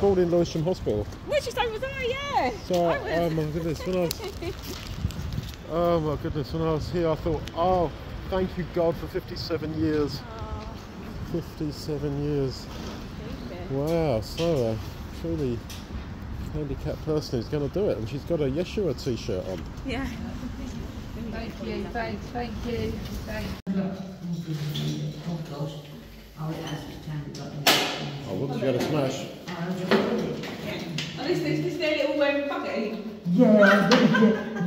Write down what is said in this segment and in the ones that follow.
Born in Lewisham Hospital. Which is so was I, yeah. So, oh my goodness, when I was here I thought, oh, thank you God for 57 years. Oh. 57 years. Wow, so a truly handicapped person is going to do it, and she's got a Yeshua t-shirt on. Yeah. Thank you, thank you. Oh, what did you get a smash? At least it's their little buggy. Yeah,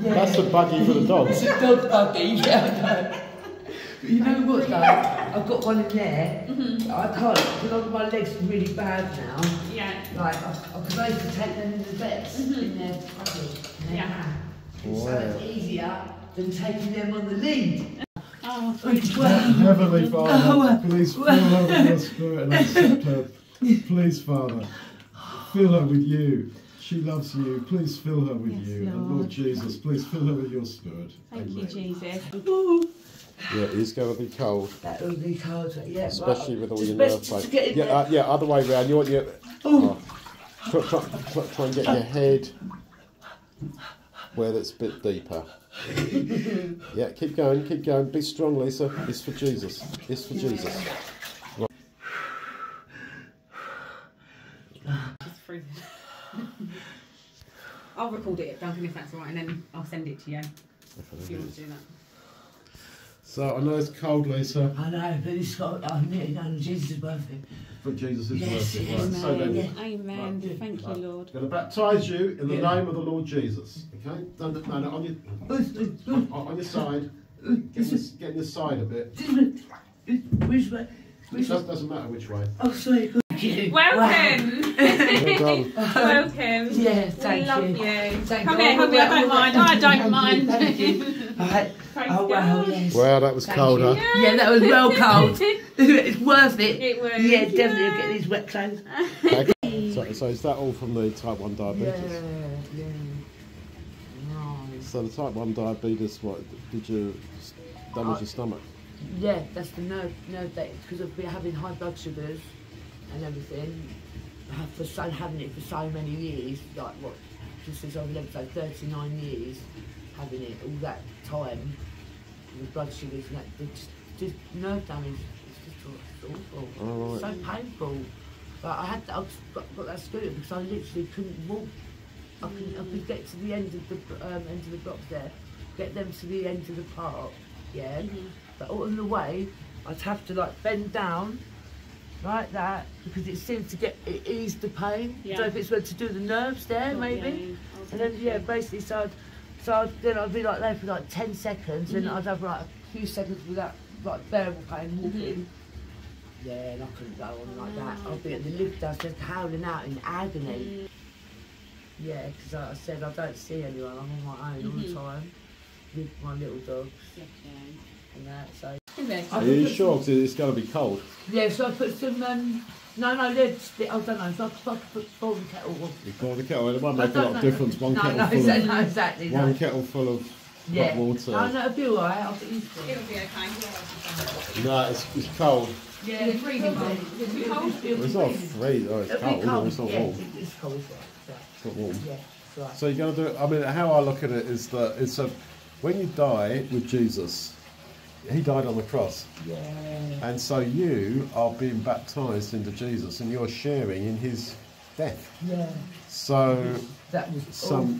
that's the buggy for the dogs. It's a dog buggy, yeah. You know what though? I've got one in there. Mm-hmm. I can't, because my legs are really bad now. Yeah. Like, because I used to take them in the vets in their pocket. Yeah. Wow. So it's easier than taking them on the lead. Oh, Heavenly Father, please fill her with your spirit and accept her. Please, Father, fill her with you. She loves you. Please fill her with you. Lord. And Lord Jesus, please fill her with your spirit. Thank you, Jesus. Ooh. Yeah, it's going to be cold. That will be cold, yeah. Especially with all your nerve pain. Yeah, other way round. You want your... Oh, try and get your head where it's a bit deeper. Yeah, keep going, keep going. Be strong, Lisa. It's for Jesus. It's for Jesus. Right. It's freezing. I'll record it, Duncan, if that's all right, and then I'll send it to you. If you want to do that. So I know it's cold, Lisa. I know, but it's cold. I know Jesus is worth it. But Jesus is worth it. Right. So then, amen. Right. Thank you, Lord. I'm going to baptise you in the name of the Lord Jesus. Okay? No, on your side. Get in the side a bit. Which way? It doesn't matter which way. Oh, sorry. Welcome. Welcome. Welcome. Yeah, thank you. We love you. Come here. I don't mind. I don't mind. Right. Oh wow! Yes. Wow, that was cold, huh? Yeah, that was well cold. It's worth it. It was. Yeah, definitely get these wet clothes. Okay. So is that all from the type 1 diabetes? Yeah. Nice. So the type 1 diabetes, what did you damage your stomach? Yeah, that's the nerve that because of having high blood sugars and everything. Having it for so many years, like what? Just since I've lived like 39 years. Having it all that time, the blood sugars and that, just nerve damage, it's just awful. Oh, right. It's so painful. But I got that scooter because I literally couldn't walk. I could get to the end of the block there, get them to the end of the park, yeah. Mm-hmm. But all on the way, I'd have to like bend down like that because it seemed to ease the pain. Yeah. So if it's meant to do the nerves there, maybe. Yeah. And then basically so then I'd be like there for like 10 seconds and I'd have like a few seconds without like bearable pain walking. Yeah, and I couldn't go on like that. I'd be at the lift, I was just howling out in agony. Yeah, because like I said, I don't see anyone, I'm on my own all the time with my little dogs and that. So. Are you sure? Because it's going to be cold. Yeah, so I put some... No, I don't know, it's boil the kettle on. You boil the kettle, it might make a lot of difference. One kettle full of hot water. No, it'll be alright, I'll get used to it. It'll be okay. No, it's cold. Yeah, it's freezing. Is it cold? It's not freezing, it's cold. It's not warm. It's cold, it's not warm. Yeah, it's right. So you're going to do it, I mean, how I look at it is that it's when you die with Jesus, He died on the cross. Yeah. And so you are being baptised into Jesus and you're sharing in His death. Yeah. So that was some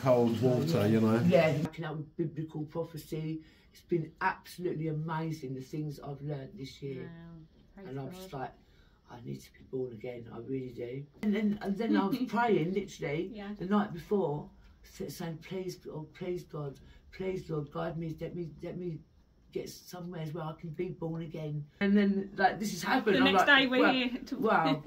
cold water, you know. Yeah, backing up with biblical prophecy. It's been absolutely amazing the things I've learned this year. Wow. And I'm just like, I need to be born again, I really do. And then I was praying literally the night before, saying, please God, guide me, let me get somewhere where I can be born again. And then like this has happened. The next day we're here. Wow.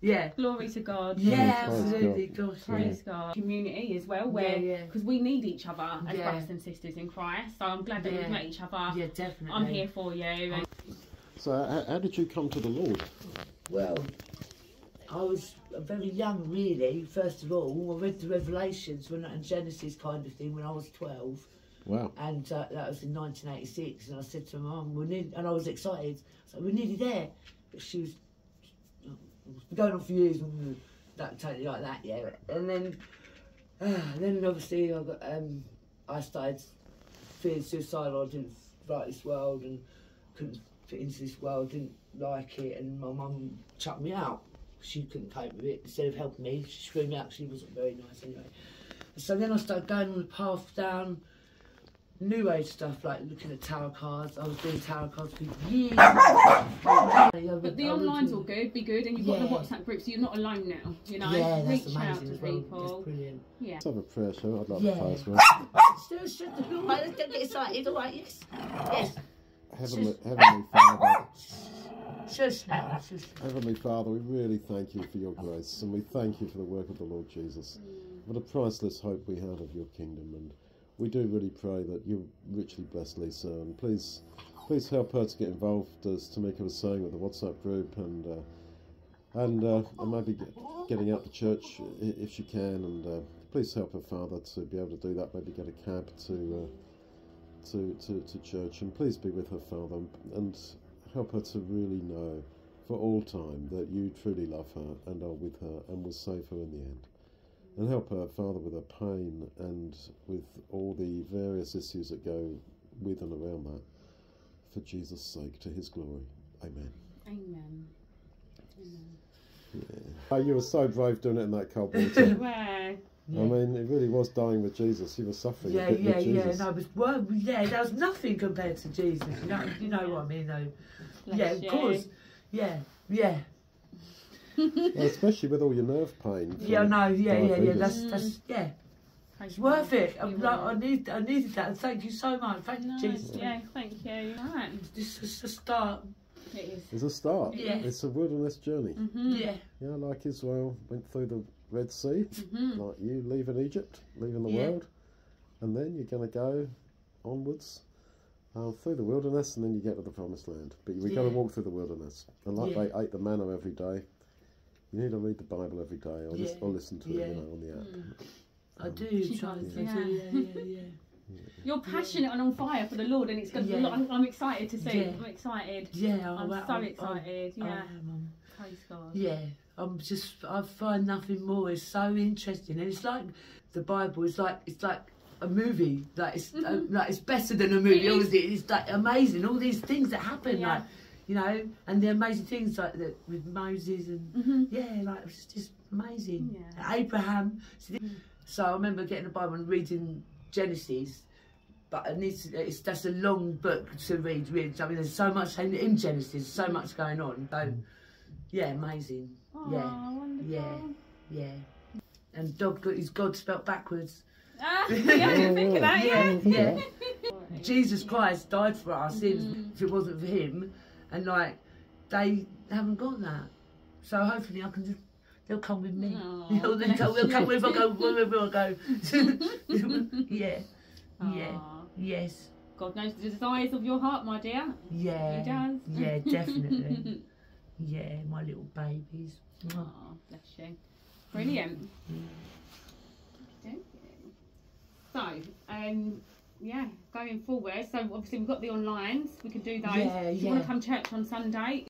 Yeah. Glory to God. Yeah, absolutely. Praise God. Community as well, where because we need each other as brothers and sisters in Christ. So I'm glad that we've met each other. Yeah, definitely. I'm here for you. And... So how did you come to the Lord? Well, I was very young really, first of all. I read the Revelations and Genesis kind of thing when I was 12. Wow. And that was in 1986, and I said to my mum, and I was excited, I was like, we're nearly there. But she was, it's been going on for years, that totally like that, yeah. And then, obviously I got, I started feeling suicidal. I didn't like this world and couldn't fit into this world, didn't like it, and my mum chucked me out. She couldn't cope with it. Instead of helping me, she screwed me out. She wasn't very nice anyway. So then I started going on the path down new age stuff, like looking at tarot cards. I was doing tarot cards for years. But the online's all good, be good, and you've got the WhatsApp group, so you're not alone now. You know, yeah, reach out to people. Brilliant. Yeah. Let's have a prayer, sure. I'd like to pray as well. Seriously, let's get excited. All right, yes, yes. Heavenly Father. Heavenly Father, we really thank you for your grace, and we thank you for the work of the Lord Jesus, for the priceless hope we have of your kingdom. And we do really pray that you richly bless Lisa, and please help her to get involved, as Tamika was saying, with the WhatsApp group, and maybe getting out to church if she can, and please help her father to be able to do that, maybe get a cab to church, and please be with her father, and help her to really know for all time that you truly love her and are with her and will save her in the end. And help her, Father, with her pain and with all the various issues that go with and around that. For Jesus' sake, to his glory. Amen. Amen. Amen. Yeah. Oh, you were so brave doing it in that cold water. Wow. Yeah. I mean, it really was dying with Jesus. He was suffering. Yeah, yeah, Jesus. Yeah. No, but well, yeah, that was nothing compared to Jesus. You know what I mean, though. Bless of course. Yeah, yeah. Well, especially with all your nerve pain. Yeah, no, yeah. That's yeah. It's worth it. I needed that. Thank you so much. Thank you, Jesus. Yeah, thank you. Right. This is a start. It is. It's a start. Yeah. It's a wilderness journey. Mm-hmm. Yeah. Yeah, like Israel went through the Red Sea, like you leaving Egypt, leaving the world, and then you're going to go onwards through the wilderness, and then you get to the promised land. But we've got to walk through the wilderness, and like they ate the manna every day, you need to read the Bible every day, or, or listen to it, you know, on the app. I do try to think. Yeah. You're passionate and on fire for the Lord, and it's going to be. I'm excited to see. I'm excited. Yeah, I'm so excited. Praise God. Yeah. I'm just, I find nothing more. It's so interesting, and it's like the Bible is like, it's like a movie. Like it's like it's better than a movie. Obviously, it's like amazing. All these things that happen, like you know, and the amazing things like that with Moses and like it's just amazing. Yeah. Abraham. So I remember getting the Bible and reading Genesis, but it needs to, that's a long book to read. I mean, there's so much in Genesis, so much going on. So yeah, amazing. Aww, wonderful. Yeah. And dog got his God spelt backwards. I didn't think of that. Jesus Christ died for our sins. If it wasn't for him, and like they haven't got that. So hopefully I can just, they'll come with me. They'll come with I go wherever I go. Yes. God knows the desires of your heart, my dear. Yeah. He does. Yeah, definitely. Yeah, my little babies. Oh, bless you. Brilliant. So, yeah, going forward, so obviously we've got the online, so we can do those. If you want to come to church on Sunday.